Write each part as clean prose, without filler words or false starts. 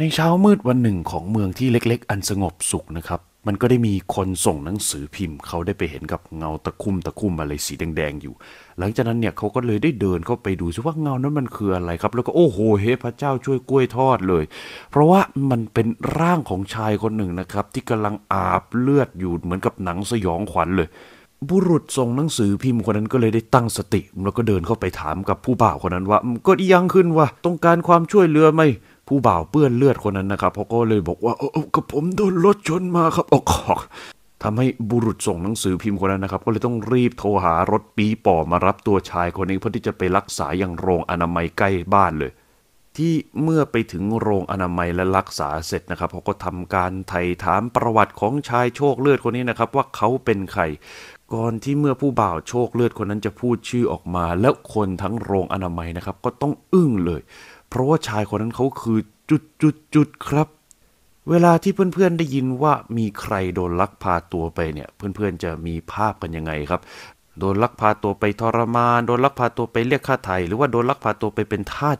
ในเช้ามืดวันหนึ่งของเมืองที่เล็กๆอันสงบสุขนะครับมันก็ได้มีคนส่งหนังสือพิมพ์เขาได้ไปเห็นกับเงาตะคุ่มอะไรสีแดงๆอยู่หลังจากนั้นเนี่ยเขาก็เลยได้เดินเข้าไปดูซิว่าเงานั้นมันคืออะไรครับแล้วก็โอ้โหเฮ้พระเจ้าช่วยกล้วยทอดเลยเพราะว่ามันเป็นร่างของชายคนหนึ่งนะครับที่กำลังอาบเลือดอยู่เหมือนกับหนังสยองขวัญเลยบุรุษส่งหนังสือพิมพ์คนนั้นก็เลยได้ตั้งสติแล้วก็เดินเข้าไปถามกับผู้บ่าวคนนั้นว่าเกิดยังขึ้นวะต้องการความช่วยเหลือไหมผู้บ่าวเปื้อนเลือดคนนั้นนะครับเขาก็เลยบอกว่ากับผมโดนรถชนมาครับออกทำให้บุรุษส่งหนังสือพิมพ์คนนั้นนะครับก็เลยต้องรีบโทรหารถปีป่อมารับตัวชายคนนี้เพื่อที่จะไปรักษาอย่างโรงอนามัยใกล้บ้านเลยที่เมื่อไปถึงโรงอนามัยและรักษาเสร็จนะครับเขาก็ทำการไถ่ถามประวัติของชายโชคเลือดคนนี้นะครับว่าเขาเป็นใครก่อนที่เมื่อผู้บ่าวโชคเลือดคนนั้นจะพูดชื่อออกมาแล้วคนทั้งโรงอนามัยนะครับก็ต้องอึ้งเลยเพราะว่าชายคนนั้นเขาคือจุดครับเวลาที่เพื่อนๆได้ยินว่ามีใครโดนลักพาตัวไปเนี่ยเพื่อนๆจะมีภาพกันยังไงครับโดนลักพาตัวไปทรมานโดนลักพาตัวไปเรียกค่าไถ่หรือว่าโดนลักพาตัวไปเป็นทาส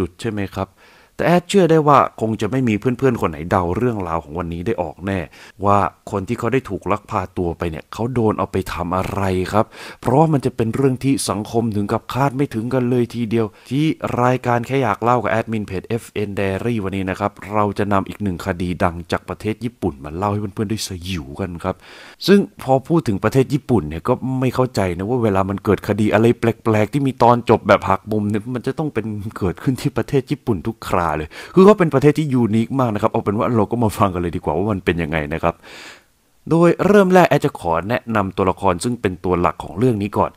จุดใช่ไหมครับแต่แอดเชื่อได้ว่าคงจะไม่มีเพื่อนๆคนไหนเดาเรื่องราวของวันนี้ได้ออกแน่ว่าคนที่เขาได้ถูกลักพาตัวไปเนี่ยเขาโดนเอาไปทำอะไรครับเพราะมันจะเป็นเรื่องที่สังคมถึงกับคาดไม่ถึงกันเลยทีเดียวที่รายการแค่อยากเล่ากับแอดมินเพจ FN Diary วันนี้นะครับเราจะนำอีกหนึ่งคดีดังจากประเทศญี่ปุ่นมาเล่าให้เพื่อนๆได้สยิวกันครับซึ่งพอพูดถึงประเทศญี่ปุ่นเนี่ยก็ไม่เข้าใจนะว่าเวลามันเกิดคดีอะไรแปลกๆที่มีตอนจบแบบหักมุมเนี่ยมันจะต้องเป็นเกิดขึ้นที่ประเทศญี่ปุ่นทุกครั้งคือเขาเป็นประเทศที่ยูนิคมากนะครับเอาเป็นว่าเราก็มาฟังกันเลยดีกว่าว่ามันเป็นยังไงนะครับโดยเริ่มแรกแอดจะขอแนะนำตัวละครซึ่งเป็นตัวหลักของเรื่องนี้ก่อน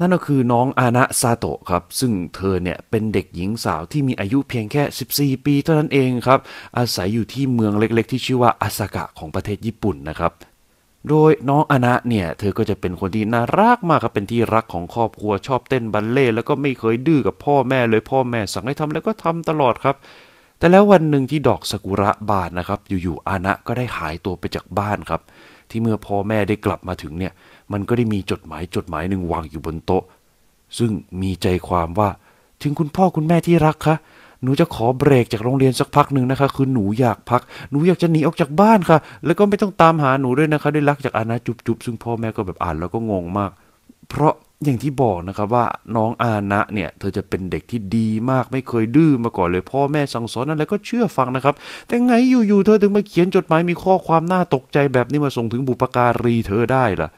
นั่นก็คือน้องอานะซาโตะครับซึ่งเธอเนี่ยเป็นเด็กหญิงสาวที่มีอายุเพียงแค่14ปีเท่านั้นเองครับอาศัยอยู่ที่เมืองเล็กๆที่ชื่อว่าอาซากะของประเทศญี่ปุ่นนะครับโดยน้องอานะเนี่ยเธอก็จะเป็นคนที่น่ารักมากครับเป็นที่รักของครอบครัวชอบเต้นบัลเล่ต์แล้วก็ไม่เคยดื้อกับพ่อแม่เลยพ่อแม่สั่งให้ทำแล้วก็ทำตลอดครับแต่แล้ววันหนึ่งที่ดอกซากุระบานนะครับอยู่ๆอานะก็ได้หายตัวไปจากบ้านครับที่เมื่อพ่อแม่ได้กลับมาถึงเนี่ยมันก็ได้มีจดหมายหนึ่งวางอยู่บนโต๊ะซึ่งมีใจความว่าถึงคุณพ่อคุณแม่ที่รักคะหนูจะขอเบรกจากโรงเรียนสักพักหนึ่งนะคะคือหนูอยากพักหนูอยากจะหนีออกจากบ้านค่ะแล้วก็ไม่ต้องตามหาหนูด้วยนะคะได้รักจากอานะจุบซึ่งพ่อแม่ก็แบบอ่านแล้วก็งงมากเพราะอย่างที่บอกนะครับว่าน้องอานะเนี่ยเธอจะเป็นเด็กที่ดีมากไม่เคยดื้อมาก่อนเลยพ่อแม่สั่งสอนอะไรก็เชื่อฟังนะครับแต่ไงอยู่ๆเธอถึงมาเขียนจดหมายมีข้อความน่าตกใจแบบนี้มาส่งถึงบุปการีเธอได้ล่ะ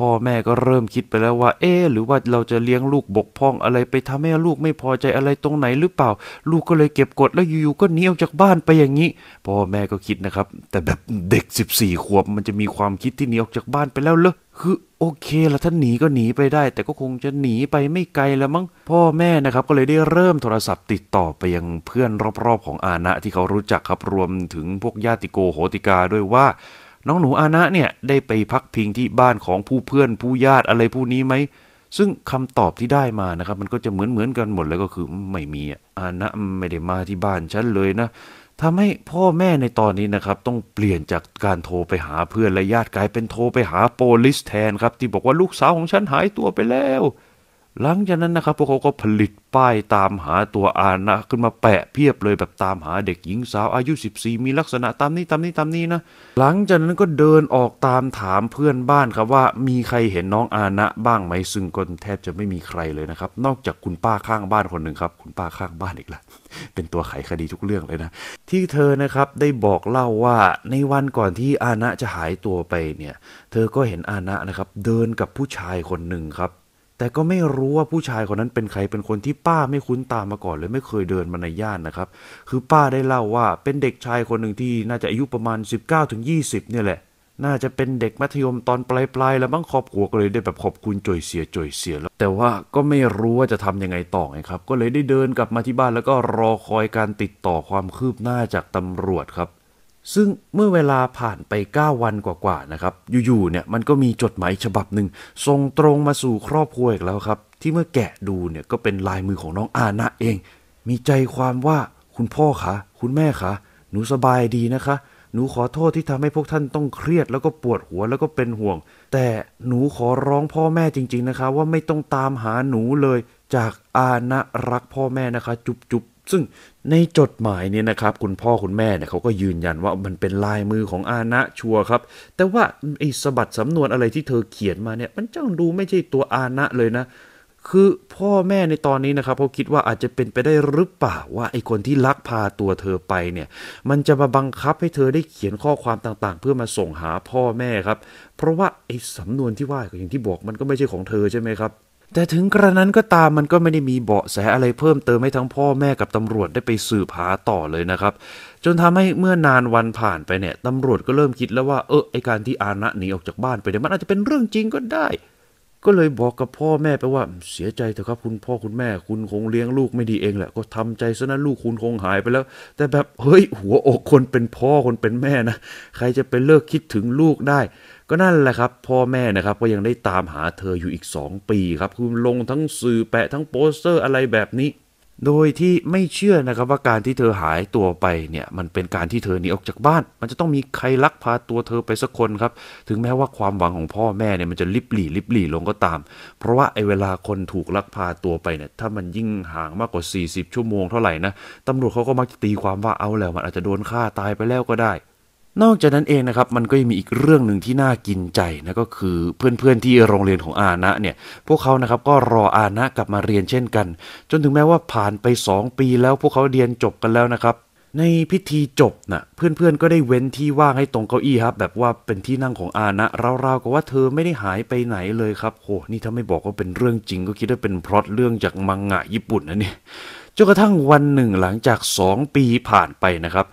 พ่อแม่ก็เริ่มคิดไปแล้วว่าหรือว่าเราจะเลี้ยงลูกบกพร่องอะไรไปทำให้ลูกไม่พอใจอะไรตรงไหนหรือเปล่าลูกก็เลยเก็บกดแล้วอยู่ๆก็หนีออกจากบ้านไปอย่างนี้พ่อแม่ก็คิดนะครับแต่แบบเด็ก14ขวบมันจะมีความคิดที่หนีออกจากบ้านไปแล้วเหรอคือโอเคละถ้าหนีก็หนีไปได้แต่ก็คงจะหนีไปไม่ไกลแล้วมั้งพ่อแม่นะครับก็เลยได้เริ่มโทรศัพท์ติดต่อไปยังเพื่อนรอบๆของอานะที่เขารู้จักครับรวมถึงพวกญาติโกโหติกาด้วยว่าน้องหนูอานะเนี่ยได้ไปพักพิงที่บ้านของผู้เพื่อนผู้ญาติอะไรผู้นี้ไหมซึ่งคำตอบที่ได้มานะครับมันก็จะเหมือนกันหมดเลยก็คือไม่มีอานะไม่ได้มาที่บ้านฉันเลยนะทำให้พ่อแม่ในตอนนี้นะครับต้องเปลี่ยนจากการโทรไปหาเพื่อนและญาติกลายเป็นโทรไปหาโปลิสแทนครับที่บอกว่าลูกสาวของฉันหายตัวไปแล้วหลังจากนั้นนะครับพวกเขาก็ผลิตป้ายตามหาตัวอานะขึ้นมาแปะเพียบเลยแบบตามหาเด็กหญิงสาวอายุ14มีลักษณะตามนี้นะหลังจากนั้นก็เดินออกตามถามเพื่อนบ้านครับว่ามีใครเห็นน้องอานะบ้างไหมซึ่งก็แทบจะไม่มีใครเลยนะครับนอกจากคุณป้าข้างบ้านคนหนึ่งครับคุณป้าข้างบ้านอีกละเป็นตัวไขคดีทุกเรื่องเลยนะที่เธอนะครับได้บอกเล่าว่าในวันก่อนที่อานะจะหายตัวไปเนี่ยเธอก็เห็นอานะนะครับเดินกับผู้ชายคนหนึ่งครับแต่ก็ไม่รู้ว่าผู้ชายคนนั้นเป็นใครเป็นคนที่ป้าไม่คุ้นตามาก่อนเลยไม่เคยเดินมาในย่านนะครับคือป้าได้เล่าว่าเป็นเด็กชายคนหนึ่งที่น่าจะอายุประมาณ 19-20 เนี่ยแหละน่าจะเป็นเด็กมัธยมตอนปลายแล้วบ้างครอบครัวก็เลยได้แบบขอบคุณจ่อยเสียแล้วแต่ว่าก็ไม่รู้ว่าจะทำยังไงต่อไงครับก็เลยได้เดินกลับมาที่บ้านแล้วก็รอคอยการติดต่อความคืบหน้าจากตำรวจครับซึ่งเมื่อเวลาผ่านไป9วันกว่าๆนะครับอยู่ๆเนี่ยมันก็มีจดหมายฉบับหนึ่งส่งตรงมาสู่ครอบครัวอีกแล้วครับที่เมื่อแกะดูเนี่ยก็เป็นลายมือของน้องอานะเองมีใจความว่าคุณพ่อคะคุณแม่คะหนูสบายดีนะคะหนูขอโทษที่ทำให้พวกท่านต้องเครียดแล้วก็ปวดหัวแล้วก็เป็นห่วงแต่หนูขอร้องพ่อแม่จริงๆนะคะว่าไม่ต้องตามหาหนูเลยจากอานะรักพ่อแม่นะคะจุ๊บ ซึ่งในจดหมายเนี่ยนะครับคุณพ่อคุณแม่เนี่ยเขาก็ยืนยันว่ามันเป็นลายมือของอาณะชัวครับแต่ว่าไอ้สบัดสำนวนอะไรที่เธอเขียนมาเนี่ยมันจ้องดูไม่ใช่ตัวอาณะเลยนะคือพ่อแม่ในตอนนี้นะครับเขาคิดว่าอาจจะเป็นไปได้หรือเปล่าว่าไอ้คนที่ลักพาตัวเธอไปเนี่ยมันจะมาบังคับให้เธอได้เขียนข้อความต่างๆเพื่อมาส่งหาพ่อแม่ครับเพราะว่าไอ้สำนวนที่ว่าอย่างที่บอกมันก็ไม่ใช่ของเธอใช่ไหมครับแต่ถึงกระนั้นก็ตามมันก็ไม่ได้มีเบาะแสอะไรเพิ่มเติมให้ทั้งพ่อแม่กับตำรวจได้ไปสืบหาต่อเลยนะครับจนทำให้เมื่อนานวันผ่านไปเนี่ยตำรวจก็เริ่มคิดแล้วว่าไอ้การที่อาณะหนีออกจากบ้านไปเนี่ยมันอาจจะเป็นเรื่องจริงก็ได้ก็เลยบอกกับพ่อแม่ไปว่าเสียใจเถอะครับคุณพ่อคุณแม่คุณคงเลี้ยงลูกไม่ดีเองแหละก็ทำใจซะนะลูกคุณคงหายไปแล้วแต่แบบเฮ้ยหัวอกคนเป็นพ่อคนเป็นแม่นะใครจะไปเลิกคิดถึงลูกได้ก็นั่นแหละครับพ่อแม่นะครับก็ยังได้ตามหาเธออยู่อีก2ปีครับคือลงทั้งสื่อแปะทั้งโปสเตอร์อะไรแบบนี้โดยที่ไม่เชื่อนะครับว่าการที่เธอหายตัวไปเนี่ยมันเป็นการที่เธอหนีออกจากบ้านมันจะต้องมีใครลักพาตัวเธอไปสักคนครับถึงแม้ว่าความหวังของพ่อแม่เนี่ยมันจะลิบหลี่ลงก็ตามเพราะว่าไอ้เวลาคนถูกลักพาตัวไปเนี่ยถ้ามันยิ่งห่างมากกว่า40ชั่วโมงเท่าไหร่นะตำรวจเขาก็มักจะตีความว่าเอาแล้วมันอาจจะโดนฆ่าตายไปแล้วก็ได้นอกจากนั้นเองนะครับมันก็ยังมีอีกเรื่องหนึ่งที่น่ากินใจนะก็คือเพื่อนๆที่โรงเรียนของอาณะเนี่ยพวกเขานะครับก็รออาณะกลับมาเรียนเช่นกันจนถึงแม้ว่าผ่านไป2ปีแล้วพวกเขาเรียนจบกันแล้วนะครับในพิธีจบนะเพื่อนๆก็ได้เว้นที่ว่างให้ตรงเก้าอี้ครับแบบว่าเป็นที่นั่งของอาณะราวๆกับว่าเธอไม่ได้หายไปไหนเลยครับโหนี่ถ้าไม่บอกว่าเป็นเรื่องจริงก็คิดว่าเป็นพล็อตเรื่องจากมังงะญี่ปุ่นนะเนี่ยจนกระทั่งวันหนึ่งหลังจาก2ปีผ่านไปนะครับ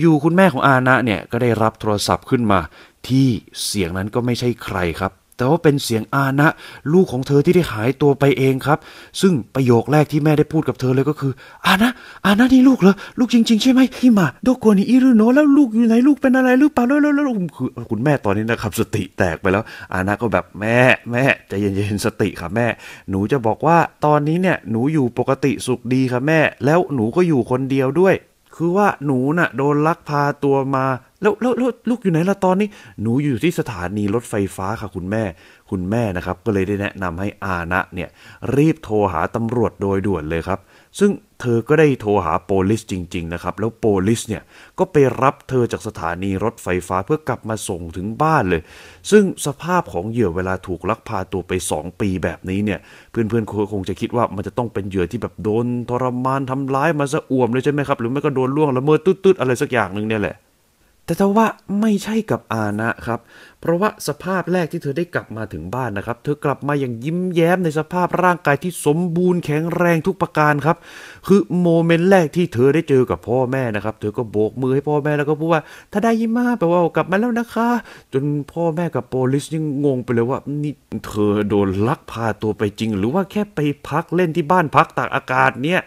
อยู่ๆคุณแม่ของอาณะเนี่ยก็ได้รับโทรศัพท์ขึ้นมาที่เสียงนั้นก็ไม่ใช่ใครครับแต่ว่าเป็นเสียงอาณะลูกของเธอที่ได้หายตัวไปเองครับซึ่งประโยคแรกที่แม่ได้พูดกับเธอเลยก็คืออาณะนี่ลูกเหรอลูกจริงๆใช่ไหมฮิมาโดโกนิอิรุโนะแล้วลูกอยู่ไหนลูกเป็นอะไรหรือเปล่าแล้วคือคุณแม่ตอนนี้นะครับสติแตกไปแล้วอาณะก็แบบแม่ใจเย็นๆสติค่ะแม่หนูจะบอกว่าตอนนี้เนี่ยหนูอยู่ปกติสุขดีค่ะแม่แล้วหนูก็อยู่คนเดียวด้วยคือว่าหนูน่ะโดนลักพาตัวมาแล้วลูกอยู่ไหนล่ะตอนนี้หนูอยู่ที่สถานีรถไฟฟ้าค่ะคุณแม่นะครับก็เลยได้แนะนำให้อาณะเนี่ยรีบโทรหาตำรวจโดยด่วนเลยครับซึ่งเธอก็ได้โทรหาโปลิสจริงๆนะครับแล้วโปลิสเนี่ยก็ไปรับเธอจากสถานีรถไฟฟ้าเพื่อกลับมาส่งถึงบ้านเลยซึ่งสภาพของเหยื่อเวลาถูกลักพาตัวไป2ปีแบบนี้เนี่ยเพื่อนๆคงจะคิดว่ามันจะต้องเป็นเหยื่อที่แบบโดนทรมานทำร้ายมาซะอ่วมเลยใช่ไหมครับหรือไม่ก็โดนล่วงละเมิดตืดๆอะไรสักอย่างหนึ่งเนี่ยแหละแต่ถ้าว่าไม่ใช่กับอาณะครับเพราะว่าสภาพแรกที่เธอได้กลับมาถึงบ้านนะครับเธอกลับมาอย่างยิ้มแย้มในสภาพร่างกายที่สมบูรณ์แข็งแรงทุกประการครับคือโมเมนต์แรกที่เธอได้เจอกับพ่อแม่นะครับเธอก็โบกมือให้พ่อแม่แล้วก็พูดว่าถ้าได้ยิ้มมาแปลว่ากลับมาแล้วนะคะจนพ่อแม่กับโปลิสยังงงไปเลยว่านี่เธอโดนลักพาตัวไปจริงหรือว่าแค่ไปพักเล่นที่บ้านพักตากอากาศเนี่ย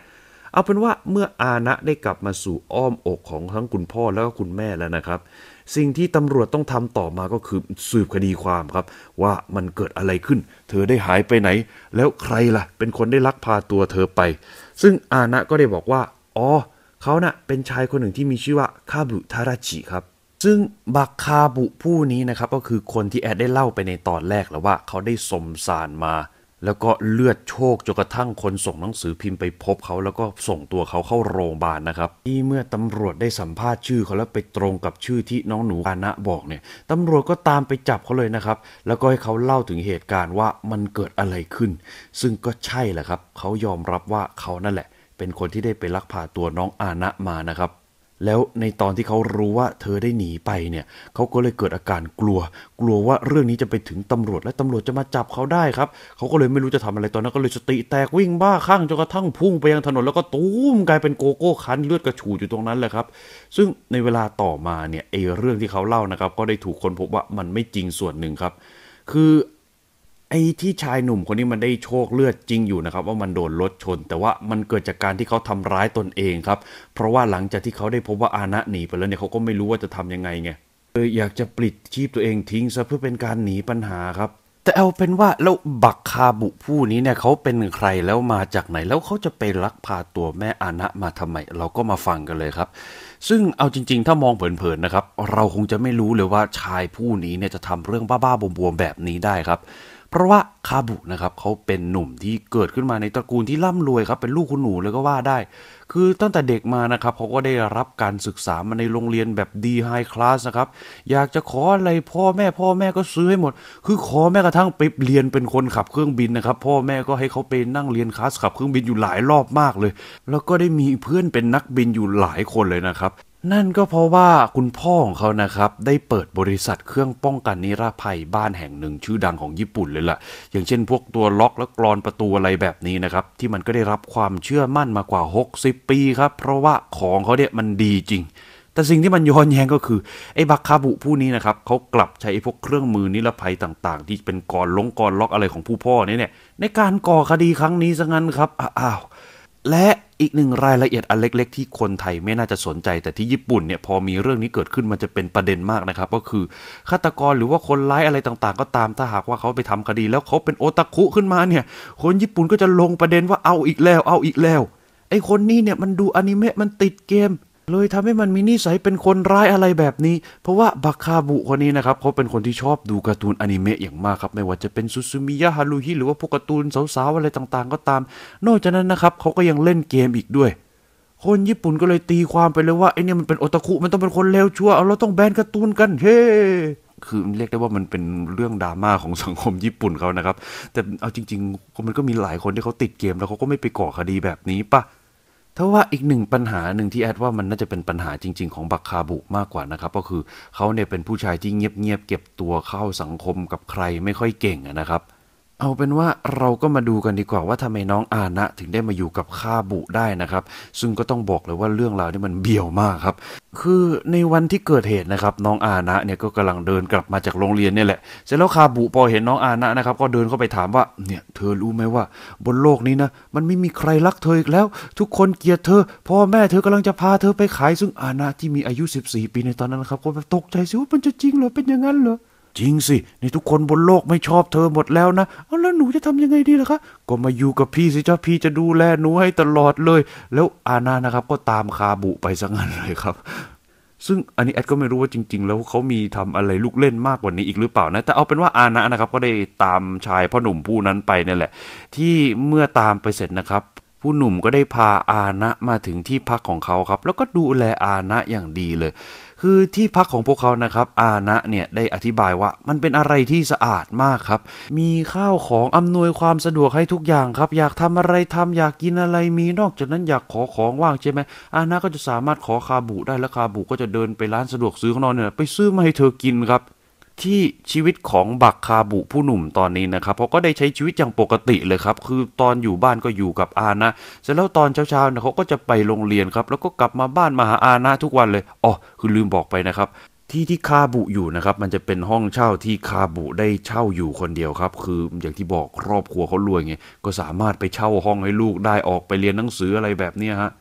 เอาเป็นว่าเมื่ออาณะได้กลับมาสู่อ้อมอกของทั้งคุณพ่อแล้วก็คุณแม่แล้วนะครับสิ่งที่ตำรวจต้องทำต่อมาก็คือสืบคดีความครับว่ามันเกิดอะไรขึ้นเธอได้หายไปไหนแล้วใครล่ะเป็นคนได้ลักพาตัวเธอไปซึ่งอาณะก็ได้บอกว่าเขาน่ะเป็นชายคนหนึ่งที่มีชื่อว่าคาบุทาราชิครับซึ่งบักคาบุผู้นี้นะครับก็คือคนที่แอดได้เล่าไปในตอนแรกแล้วว่าเขาได้สมสารมาแล้วก็เลือดโชคจนกระทั่งคนส่งหนังสือพิมพ์ไปพบเขาแล้วก็ส่งตัวเขาเข้าโรงพยาบาลนะครับที่เมื่อตำรวจได้สัมภาษณ์ชื่อเขาแล้วไปตรงกับชื่อที่น้องหนูอาณะบอกเนี่ยตำรวจก็ตามไปจับเขาเลยนะครับแล้วก็ให้เขาเล่าถึงเหตุการณ์ว่ามันเกิดอะไรขึ้นซึ่งก็ใช่แหละครับเขายอมรับว่าเขานั่นแหละเป็นคนที่ได้ไปลักพาตัวน้องอาณะมานะครับแล้วในตอนที่เขารู้ว่าเธอได้หนีไปเนี่ยเขาก็เลยเกิดอาการกลัวว่าเรื่องนี้จะไปถึงตำรวจและตำรวจจะมาจับเขาได้ครับเขาก็เลยไม่รู้จะทำอะไรตอนนั้นก็เลยสติแตกวิ่งบ้าคลั่งจนกระทั่งพุ่งไปยังถนนแล้วก็ตูมกลายเป็นโกโก้คันเลือดกระฉูดอยู่ตรงนั้นแหละครับซึ่งในเวลาต่อมาเนี่ยไอ้เรื่องที่เขาเล่านะครับก็ได้ถูกคนพบว่ามันไม่จริงส่วนหนึ่งครับคือไอ้ที่ชายหนุ่มคนนี้มันได้โชคเลือดจริงอยู่นะครับว่ามันโดนรถชนแต่ว่ามันเกิดจากการที่เขาทำร้ายตนเองครับเพราะว่าหลังจากที่เขาได้พบว่าอาณะหนีไปแล้วเนี่ยเขาก็ไม่รู้ว่าจะทำยังไงไงเลยอยากจะปลิดชีพตัวเองทิ้งซะเพื่อเป็นการหนีปัญหาครับแต่เอาเป็นว่าแล้วบักคาบุผู้นี้เนี่ยเขาเป็นใครแล้วมาจากไหนแล้วเขาจะไปลักพาตัวแม่อาณะมาทำไมเราก็มาฟังกันเลยครับซึ่งเอาจริงๆถ้ามองเผินๆนะครับเราคงจะไม่รู้เลยว่าชายผู้นี้เนี่ยจะทำเรื่องบ้าๆบวมๆแบบนี้ได้ครับ เพราะว่าคาบุนะครับเขาเป็นหนุ่มที่เกิดขึ้นมาในตระกูลที่ร่ำรวยครับเป็นลูกคุณหนูเลยก็ว่าได้คือตั้งแต่เด็กมานะครับเขาก็ได้รับการศึกษามาในโรงเรียนแบบดีไฮคลาสนะครับอยากจะขออะไรพ่อแม่ก็ซื้อให้หมดคือขอแม้กระทั่งไปเรียนเป็นคนขับเครื่องบินนะครับพ่อแม่ก็ให้เขาไปนั่งเรียนคลาสขับเครื่องบินอยู่หลายรอบมากเลยแล้วก็ได้มีเพื่อนเป็นนักบินอยู่หลายคนเลยนะครับนั่นก็เพราะว่าคุณพ่อของเขานะครับได้เปิดบริษัทเครื่องป้องกันนิรภัยบ้านแห่งหนึ่งชื่อดังของญี่ปุ่นเลยล่ะอย่างเช่นพวกตัวล็อกและกรอนประตูอะไรแบบนี้นะครับที่มันก็ได้รับความเชื่อมั่นมากว่า60 ปีครับเพราะว่าของเขาเนี่ยมันดีจริงแต่สิ่งที่มันย้อนแย้งก็คือไอ้บักคาบุผู้นี้นะครับเขากลับใช้พวกเครื่องมือนิรภัยต่างๆที่เป็นกรอนล็อกอะไรของผู้พ่อเนี่ยในการก่อคดีครั้งนี้ซะงั้นครับอ้าวและอีกหนึ่งรายละเอียดอันเล็กๆที่คนไทยไม่น่าจะสนใจแต่ที่ญี่ปุ่นเนี่ยพอมีเรื่องนี้เกิดขึ้นมันจะเป็นประเด็นมากนะครับก็คือฆาตกรหรือว่าคนร้ายอะไรต่างๆก็ตามถ้าหากว่าเขาไปทำคดีแล้วเขาเป็นโอตาคุขึ้นมาเนี่ยคนญี่ปุ่นก็จะลงประเด็นว่าเอาอีกแล้วไอ้คนนี้เนี่ยมันดูอนิเมะมันติดเกมเลยทำให้มันมีนิสัยเป็นคนร้ายอะไรแบบนี้เพราะว่าบักคาบุคนนี้นะครับเขาเป็นคนที่ชอบดูการ์ตูนอนิเมะอย่างมากครับไม่ว่าจะเป็นซุซุมิยะฮารุฮิหรือว่าพวกการ์ตูนสาวๆอะไรต่างๆก็ตามนอกจากนั้นนะครับเขาก็ยังเล่นเกมอีกด้วยคนญี่ปุ่นก็เลยตีความไปเลยว่าไอ้นี่มันเป็นโอตาคุมันต้องเป็นคนเลวชั่วเราต้องแบนการ์ตูนกันเฮ้คือเรียกได้ว่ามันเป็นเรื่องดราม่าของสังคมญี่ปุ่นเขานะครับแต่เอาจริงๆมันก็มีหลายคนที่เขาติดเกมแล้วเขาก็ไม่ไปก่อคดีแบบนี้ปะถ้าว่าอีกหนึ่งปัญหาหนึ่งที่แอดว่ามันน่าจะเป็นปัญหาจริงๆของบักคาบุมากกว่านะครับก็คือเขาเนี่ยเป็นผู้ชายที่เงียบๆเก็บตัวเข้าสังคมกับใครไม่ค่อยเก่งนะครับเอาเป็นว่าเราก็มาดูกันดีกว่าว่าทำไมน้องอานะถึงได้มาอยู่กับคาบุได้นะครับซึ่งก็ต้องบอกเลยว่าเรื่องราวนี่มันเบี่ยวมากครับคือในวันที่เกิดเหตุนะครับน้องอานะเนี่ยก็กำลังเดินกลับมาจากโรงเรียนเนี่ยแหละเสร็จแล้วคาบุพอเห็นน้องอานะนะครับก็เดินเข้าไปถามว่าเนี่ยเธอรู้ไหมว่าบนโลกนี้นะมันไม่มีใครรักเธออีกแล้วทุกคนเกลียดเธอพ่อแม่เธอกำลังจะพาเธอไปขายซึ่งอานะที่มีอายุ14 ปีในตอนนั้นนะครับก็ตกใจสิว่ามันจะจริงเหรอเป็นอย่างนั้นเหรอจริงสิในทุกคนบนโลกไม่ชอบเธอหมดแล้วนะเอาแล้วหนูจะทำยังไงดีล่ะคะก็มาอยู่กับพี่สิจ้าพี่จะดูแลหนูให้ตลอดเลยแล้วอานานะครับก็ตามคาบุไปซะงั้นเลยครับซึ่งอันนี้แอดก็ไม่รู้ว่าจริงๆแล้วเขามีทำอะไรลูกเล่นมากกว่านี้อีกหรือเปล่านะแต่เอาเป็นว่าอานะนะครับก็ได้ตามชายพ่อหนุ่มผู้นั้นไปนี่แหละที่เมื่อตามไปเสร็จนะครับผู้หนุ่มก็ได้พาอานะมาถึงที่พักของเขาครับแล้วก็ดูแลอานะอย่างดีเลยคือที่พักของพวกเขานะครับอานะเนี่ยได้อธิบายว่ามันเป็นอะไรที่สะอาดมากครับมีข้าวของอำนวยความสะดวกให้ทุกอย่างครับอยากทำอะไรทำอยากกินอะไรมีนอกจากนั้นอยากขอของว่างใช่ไหมอานะก็จะสามารถขอคาบุได้แล้วคาบุก็จะเดินไปร้านสะดวกซื้อของเราเนี่ยไปซื้อมาให้เธอกินครับที่ชีวิตของบักคาบุผู้หนุ่มตอนนี้นะครับเขาก็ได้ใช้ชีวิตอย่างปกติเลยครับคือตอนอยู่บ้านก็อยู่กับอานะเสร็จแล้วตอนเช้าๆเขาก็จะไปโรงเรียนครับแล้วก็กลับมาบ้านมาหาอานะทุกวันเลยอ๋อคือลืมบอกไปนะครับที่คาบุอยู่นะครับมันจะเป็นห้องเช่าที่คาบุได้เช่าอยู่คนเดียวครับคืออย่างที่บอกครอบครัวเขารวยไงก็สามารถไปเช่าห้องให้ลูกได้ออกไปเรียนหนังสืออะไรแบบนี้ฮะ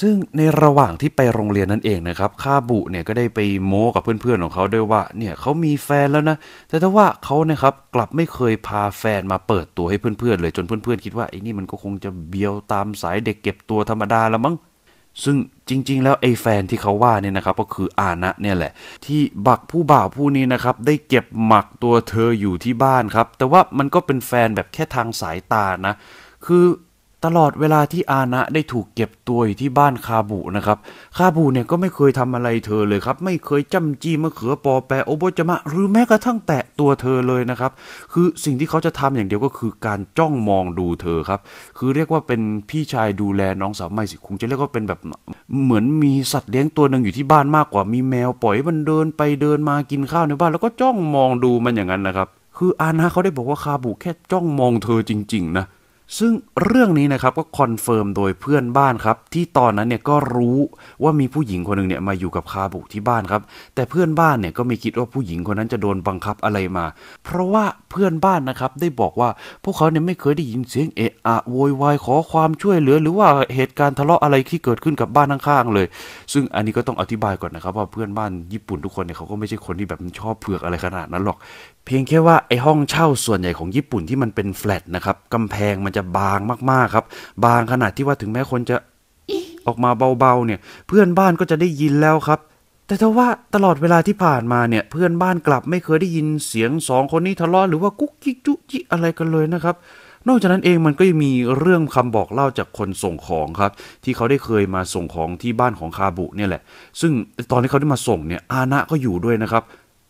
ซึ่งในระหว่างที่ไปโรงเรียนนั่นเองนะครับคาบุเนี่ยก็ได้ไปโม้กับเพื่อนๆของเขาด้วยว่าเนี่ยเขามีแฟนแล้วนะแต่ถ้าว่าเขานะครับกลับไม่เคยพาแฟนมาเปิดตัวให้เพื่อนๆเลยจนเพื่อนๆคิดว่าไอ้นี่มันก็คงจะเบี้ยวตามสายเด็กเก็บตัวธรรมดาละมั้งซึ่งจริงๆแล้วไอ้แฟนที่เขาว่าเนี่ยนะครับก็คืออานะเนี่ยแหละที่บักผู้บ่าวผู้นี้นะครับได้เก็บหมักตัวเธออยู่ที่บ้านครับแต่ว่ามันก็เป็นแฟนแบบแค่ทางสายตานะคือตลอดเวลาที่อานะได้ถูกเก็บตัวอยู่ที่บ้านคาบุนะครับคาบุเนี่ยก็ไม่เคยทำอะไรเธอเลยครับไม่เคยจ้ำจี้มะเขือปอแปะโอโบจมะหรือแม้กระทั่งแตะตัวเธอเลยนะครับคือสิ่งที่เขาจะทำอย่างเดียวก็คือการจ้องมองดูเธอครับคือเรียกว่าเป็นพี่ชายดูแลน้องสาวไม่สิคงจะเรียกว่าเป็นแบบเหมือนมีสัตว์เลี้ยงตัวหนึ่งอยู่ที่บ้านมากกว่ามีแมวปล่อยมันเดินไปเดินมากินข้าวในบ้านแล้วก็จ้องมองดูมันอย่างนั้นนะครับคืออานะเขาได้บอกว่าคาบุแค่จ้องมองเธอจริงๆนะซึ่งเรื่องนี้นะครับก็คอนเฟิร์มโดยเพื่อนบ้านครับที่ตอนนั้นเนี่ยก็รู้ว่ามีผู้หญิงคนหนึ่งเนี่ยมาอยู่กับคาบุที่บ้านครับแต่เพื่อนบ้านเนี่ยก็ไม่คิดว่าผู้หญิงคนนั้นจะโดนบังคับอะไรมาเพราะว่าเพื่อนบ้านนะครับได้บอกว่าพวกเขาเนี่ยไม่เคยได้ยินเสียงเอะอะโวยวายขอความช่วยเหลือหรือว่าเหตุการณ์ทะเลาะอะไรที่เกิดขึ้นกับบ้านข้างๆเลยซึ่งอันนี้ก็ต้องอธิบายก่อนนะครับว่าเพื่อนบ้านญี่ปุ่นทุกคนเนี่ยเขาก็ไม่ใช่คนที่แบบชอบเผือกอะไรขนาดนั้นหรอกเพียงแค่ว่าไอห้องเช่าส่วนใหญ่ของญี่ปุ่นที่มันเป็นแฟลตนะครับกำแพงมันจะบางมากๆครับบางขนาดที่ว่าถึงแม้คนจะออกมาเบาๆเนี่ยเพื่อนบ้านก็จะได้ยินแล้วครับ แต่ทว่าตลอดเวลาที่ผ่านมาเนี่ยเพื่อนบ้านกลับไม่เคยได้ยินเสียงสองคนนี้ทะเลาะหรือว่ากุ๊กกิ๊กจุ๊กจิอะไรกันเลยนะครับนอกจากนั้นเองมันก็ยังมีเรื่องคำบอกเล่าจากคนส่งของครับที่เขาได้เคยมาส่งของที่บ้านของคาบุเนี่ยแหละซึ่งตอนที่เขาได้มาส่งเนี่ยอานะก็อยู่ด้วยนะครั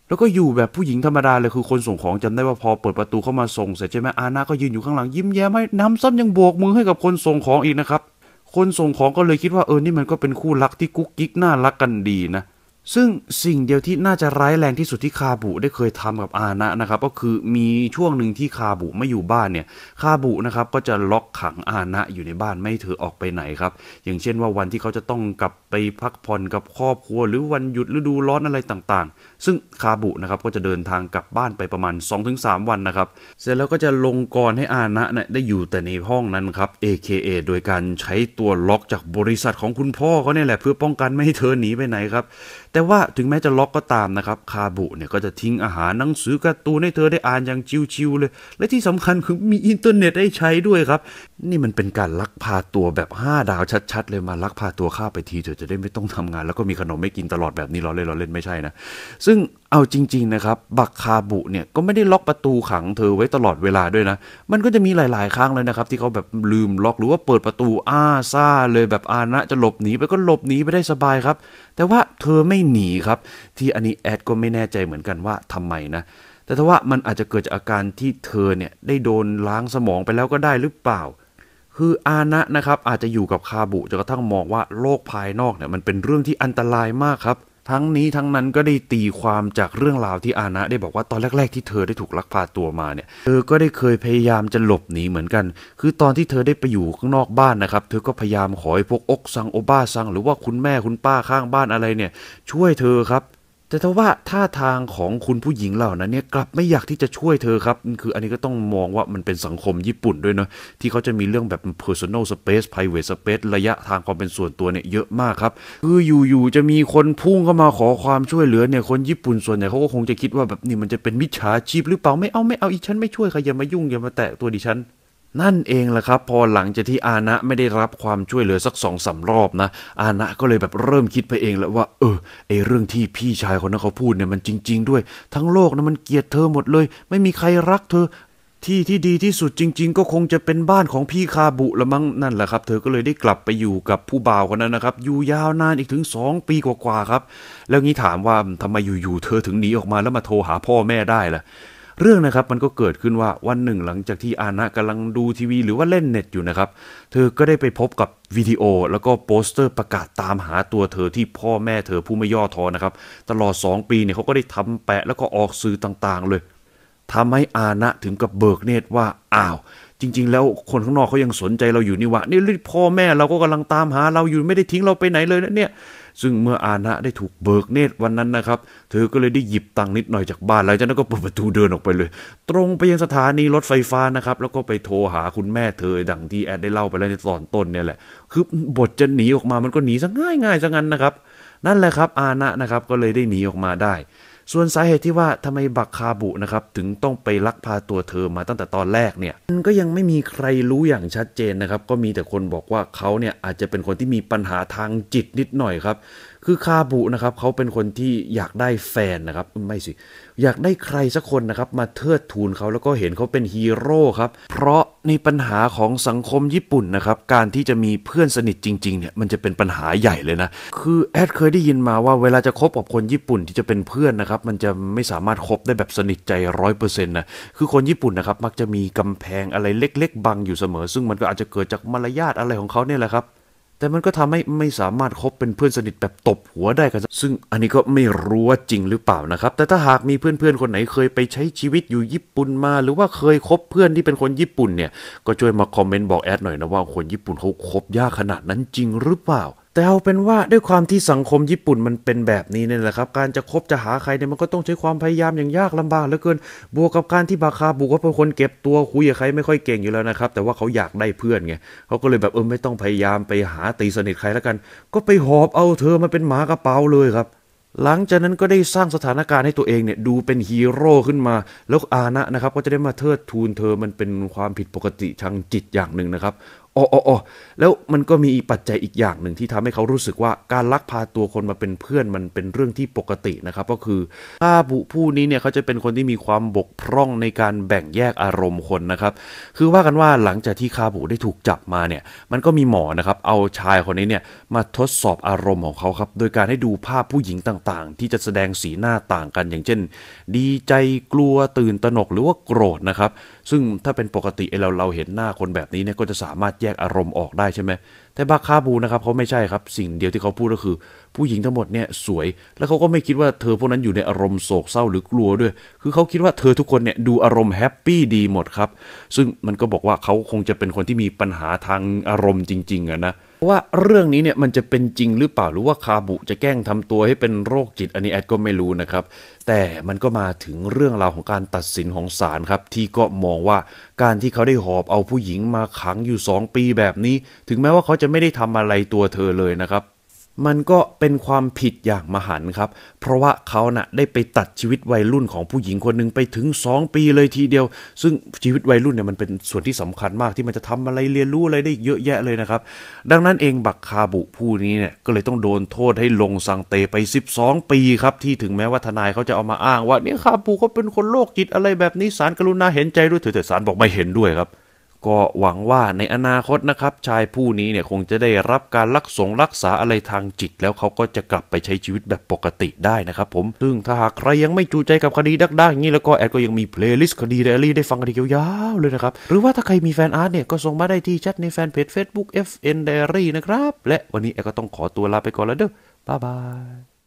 บแล้วก็อยู่แบบผู้หญิงธรรมดาเลยคือคนส่งของจำได้ว่าพอเปิดประตูเข้ามาส่งเสร็จใช่ไหมอานะก็ยืนอยู่ข้างหลังยิ้มแย้มให้น้ำซ้ำยังโบกมือให้กับคนส่งของอีกนะครับคนส่งของก็เลยคิดว่านี่มันก็เป็นคู่รักที่กุ๊กกิ๊กน่ารักกันดีนะซึ่งสิ่งเดียวที่น่าจะร้ายแรงที่สุดที่คาบุได้เคยทำกับอานะนะครับก็คือมีช่วงหนึ่งที่คาบุไม่อยู่บ้านเนี่ยคาบุนะครับก็จะล็อกขังอานะอยู่ในบ้านไม่ให้เธอออกไปไหนครับอย่างเช่นว่าวันที่เขาจะต้องกลับไปพักผ่อนกับครอบครัวหรือวันหยุดฤดูร้อนอะไรต่างๆซึ่งคาบุนะครับก็จะเดินทางกลับบ้านไปประมาณ 2-3 วันนะครับเสร็จแล้วก็จะลงกรให้อานะเนี่ยได้อยู่แต่ในห้องนั้นครับ AKA โดยการใช้ตัวล็อกจากบริษัทของคุณพ่อเขาเนี่ยแหละเพื่อป้องกันไม่ให้เธอหนีไปไหนครับแต่ว่าถึงแม้จะล็อกก็ตามนะครับคาบุเนี่ยก็จะทิ้งอาหารหนังสือการ์ตูนให้เธอได้อ่านอย่างชิวๆเลยและที่สำคัญคือมีอินเทอร์เน็ตให้ใช้ด้วยครับนี่มันเป็นการลักพาตัวแบบ5 ดาวชัดๆเลยมาลักพาตัวข้าไปทีเธอจะได้ไม่ต้องทำงานแล้วก็มีขนมไม่กินตลอดแบบนี้ล้อเล่นไม่ใช่นะซึ่งเอาจริงๆนะครับบักคาบุเนี่ยก็ไม่ได้ล็อกประตูขังเธอไว้ตลอดเวลาด้วยนะมันก็จะมีหลายๆครั้งเลยนะครับที่เขาแบบลืมล็อกหรือว่าเปิดประตูซ่าเลยแบบอานะจะหลบหนีไปก็หลบหนีไปได้สบายครับแต่ว่าเธอไม่หนีครับที่อันนี้แอดก็ไม่แน่ใจเหมือนกันว่าทำไมนะแต่ถ้าว่ามันอาจจะเกิดจากอาการที่เธอเนี่ยได้โดนล้างสมองไปแล้วก็ได้หรือเปล่าคืออานะนะครับอาจจะอยู่กับคาบุจนกระทั่งมองว่าโลกภายนอกเนี่ยมันเป็นเรื่องที่อันตรายมากครับทั้งนี้ทั้งนั้นก็ได้ตีความจากเรื่องราวที่อานะได้บอกว่าตอนแรกๆที่เธอได้ถูกลักพาตัวมาเนี่ยเธอก็ได้เคยพยายามจะหลบหนีเหมือนกันคือตอนที่เธอได้ไปอยู่ข้างนอกบ้านนะครับเธอก็พยายามขอให้พวกอกซังโอบ้าซังหรือว่าคุณแม่คุณป้าข้างบ้านอะไรเนี่ยช่วยเธอครับแต่ทว่าท่าทางของคุณผู้หญิงเหล่านั้นเนี่ยกลับไม่อยากที่จะช่วยเธอครับคืออันนี้ก็ต้องมองว่ามันเป็นสังคมญี่ปุ่นด้วยเนาะที่เขาจะมีเรื่องแบบ personal space private space ระยะทางความเป็นส่วนตัวเนี่ยเยอะมากครับคืออยู่ๆจะมีคนพุ่งเข้ามาขอความช่วยเหลือเนี่ยคนญี่ปุ่นส่วนใหญ่เขาก็คงจะคิดว่าแบบนี่มันจะเป็นมิจฉาชีพหรือเปล่าไม่เอาอีฉันไม่ช่วยใครอย่ามายุ่งอย่ามาแตะตัวดิฉันนั่นเองแหละครับพอหลังจากที่อานะไม่ได้รับความช่วยเหลือสัก 2-3 รอบนะอานะก็เลยแบบเริ่มคิดไปเองแล้วว่าไอเรื่องที่พี่ชายคนนั้นเขาพูดเนี่ยมันจริงๆด้วยทั้งโลกนะมันเกลียดเธอหมดเลยไม่มีใครรักเธอที่ดีที่สุดจริงๆก็คงจะเป็นบ้านของพี่คาบุละมั้งนั่นแหละครับเธอก็เลยได้กลับไปอยู่กับผู้บ่าวคนนั้นนะครับอยู่ยาวนานอีกถึง2 ปีกว่าๆครับแล้วงี้ถามว่าทำไมอยู่ๆเธอถึงหนีออกมาแล้วมาโทรหาพ่อแม่ได้ล่ะเรื่องนะครับมันก็เกิดขึ้นว่าวันหนึ่งหลังจากที่อานะกำลังดูทีวีหรือว่าเล่นเน็ตอยู่นะครับเธอก็ได้ไปพบกับวิดีโอแล้วก็โปสเตอร์ประกาศตามหาตัวเธอที่พ่อแม่เธอผู้ไม่ย่อท้อนะครับตลอด2 ปีเนี่ยเขาก็ได้ทำแปะแล้วก็ออกสื่อต่างๆเลยทำให้อานะถึงกับเบิกเนตรว่าอ้าวจริงๆแล้วคนข้างนอกเขายังสนใจเราอยู่นี่วะนี่พ่อแม่เราก็กำลังตามหาเราอยู่ไม่ได้ทิ้งเราไปไหนเลยนะเนี่ยซึ่งเมื่ออานะได้ถูกเบิกเนตรวันนั้นนะครับเธอก็เลยได้หยิบตังค์นิดหน่อยจากบ้านแล้วจากนั้นก็เปิดประตูเดินออกไปเลยตรงไปยังสถานีรถไฟฟ้านะครับแล้วก็ไปโทรหาคุณแม่เธอดังที่แอดได้เล่าไปแล้วในตอนต้นเนี่ยแหละคือบทจะหนีออกมามันก็หนีซะง่ายๆซะงั้นนะครับนั่นแหละครับอานะนะครับก็เลยได้หนีออกมาได้ส่วนสาเหตุที่ว่าทำไมบักคาบุนะครับถึงต้องไปลักพาตัวเธอมาตั้งแต่ตอนแรกเนี่ยมันก็ยังไม่มีใครรู้อย่างชัดเจนนะครับก็มีแต่คนบอกว่าเขาเนี่ยอาจจะเป็นคนที่มีปัญหาทางจิตนิดหน่อยครับคือคาบุนะครับเขาเป็นคนที่อยากได้แฟนนะครับไม่สิอยากได้ใครสักคนนะครับมาเทิดทูนเขาแล้วก็เห็นเขาเป็นฮีโร่ครับเพราะในปัญหาของสังคมญี่ปุ่นนะครับการที่จะมีเพื่อนสนิทจริงๆเนี่ยมันจะเป็นปัญหาใหญ่เลยนะคือแอดเคยได้ยินมาว่าเวลาจะคบกับคนญี่ปุ่นที่จะเป็นเพื่อนนะครับมันจะไม่สามารถคบได้แบบสนิทใจ 100% นะคือคนญี่ปุ่นนะครับมักจะมีกำแพงอะไรเล็กๆบังอยู่เสมอซึ่งมันก็อาจจะเกิดจากมารยาทอะไรของเขาเนี่ยแหละครับแต่มันก็ทำให้ไม่สามารถคบเป็นเพื่อนสนิทแบบตบหัวได้กันซึ่งอันนี้ก็ไม่รู้ว่าจริงหรือเปล่านะครับแต่ถ้าหากมีเพื่อนๆคนไหนเคยไปใช้ชีวิตอยู่ญี่ปุ่นมาหรือว่าเคยคบเพื่อนที่เป็นคนญี่ปุ่นเนี่ยก็ช่วยมาคอมเมนต์บอกแอดหน่อยนะว่าคนญี่ปุ่นเขาคบยากขนาดนั้นจริงหรือเปล่าแต่เอาเป็นว่าด้วยความที่สังคมญี่ปุ่นมันเป็นแบบนี้เนี่ยแหละครับการจะคบจะหาใครเนี่ยมันก็ต้องใช้ความพยายามอย่างยากลำบากเหลือเกินบวกกับการที่บาคาบุก็เป็นคนเก็บตัวคุยกับใครไม่ค่อยเก่งอยู่แล้วนะครับแต่ว่าเขาอยากได้เพื่อนไงเขาก็เลยแบบไม่ต้องพยายามไปหาตีสนิทใครแล้วกันก็ไปหอบเอาเธอมาเป็นหมากระเป๋าเลยครับหลังจากนั้นก็ได้สร้างสถานการณ์ให้ตัวเองเนี่ยดูเป็นฮีโร่ขึ้นมาแล้วอานะนะครับก็จะได้มาเทิดทูนเธอมันเป็นความผิดปกติทางจิตอย่างหนึ่งนะครับ อ๋อแล้วมันก็มีปัจจัยอีกอย่างหนึ่งที่ทำให้เขารู้สึกว่าการลักพาตัวคนมาเป็นเพื่อนมันเป็นเรื่องที่ปกตินะครับก็คือถ้าผู้นี้เนี่ยเขาจะเป็นคนที่มีความบกพร่องในการแบ่งแยกอารมณ์คนนะครับคือว่ากันว่าหลังจากที่คาบูได้ถูกจับมาเนี่ยมันก็มีหมอนะครับเอาชายคนนี้เนี่ยมาทดสอบอารมณ์ของเขาครับโดยการให้ดูภาพผู้หญิงต่างๆที่จะแสดงสีหน้าต่างกันอย่างเช่นดีใจกลัวตื่นตระหนกหรือว่าโกรธนะครับซึ่งถ้าเป็นปกติเราเห็นหน้าคนแบบนี้เนี่ยก็จะสามารถแยกอารมณ์ออกได้ใช่ไหมแต่บาคาบูนะครับเขาไม่ใช่ครับสิ่งเดียวที่เขาพูดก็คือผู้หญิงทั้งหมดเนี่ยสวยแล้วเขาก็ไม่คิดว่าเธอพวกนั้นอยู่ในอารมณ์โศกเศร้าหรือกลัวด้วยคือเขาคิดว่าเธอทุกคนเนี่ยดูอารมณ์แฮปปี้ดีหมดครับซึ่งมันก็บอกว่าเขาคงจะเป็นคนที่มีปัญหาทางอารมณ์จริงๆนะว่าเรื่องนี้เนี่ยมันจะเป็นจริงหรือเปล่าหรือว่าคาบุจะแกล้งทำตัวให้เป็นโรคจิตอันนี้แอดก็ไม่รู้นะครับแต่มันก็มาถึงเรื่องราวของการตัดสินของศาลครับที่ก็มองว่าการที่เขาได้หอบเอาผู้หญิงมาขังอยู่2ปีแบบนี้ถึงแม้ว่าเขาจะไม่ได้ทำอะไรตัวเธอเลยนะครับมันก็เป็นความผิดอย่างมหันต์ครับเพราะว่าเขาน่ะได้ไปตัดชีวิตวัยรุ่นของผู้หญิงคนหนึ่งไปถึง2ปีเลยทีเดียวซึ่งชีวิตวัยรุ่นเนี่ยมันเป็นส่วนที่สำคัญมากที่มันจะทำอะไรเรียนรู้อะไรได้เยอะแยะเลยนะครับดังนั้นเองบักคาบุผู้นี้เนี่ยก็เลยต้องโดนโทษให้ลงสังเตไป12ปีครับที่ถึงแม้ว่าทนายเขาจะเอามาอ้างว่าเนี่ยคาบุเขาเป็นคนโรคจิตอะไรแบบนี้ศาลกรุณาเห็นใจด้วยเถิดแต่ศาลบอกไม่เห็นด้วยครับก็หวังว่าในอนาคตนะครับชายผู้นี้เนี่ยคงจะได้รับการรักษาอะไรทางจิตแล้วเขาก็จะกลับไปใช้ชีวิตแบบปกติได้นะครับผมซึ่งถ้าหากใครยังไม่จูใจกับคดีดักๆอย่างนี้แล้วก็แอดก็ยังมีเพลย์ลิสต์คดีไดอารี่ได้ฟังคดียาวๆเลยนะครับหรือว่าถ้าใครมีแฟนอาร์ตเนี่ยก็ส่งมาได้ที่แชทในแฟนเพจ Facebook FN Diary นะครับและวันนี้แอดก็ต้องขอตัวลาไปก่อนแล้วเด้อบ๊ายบาย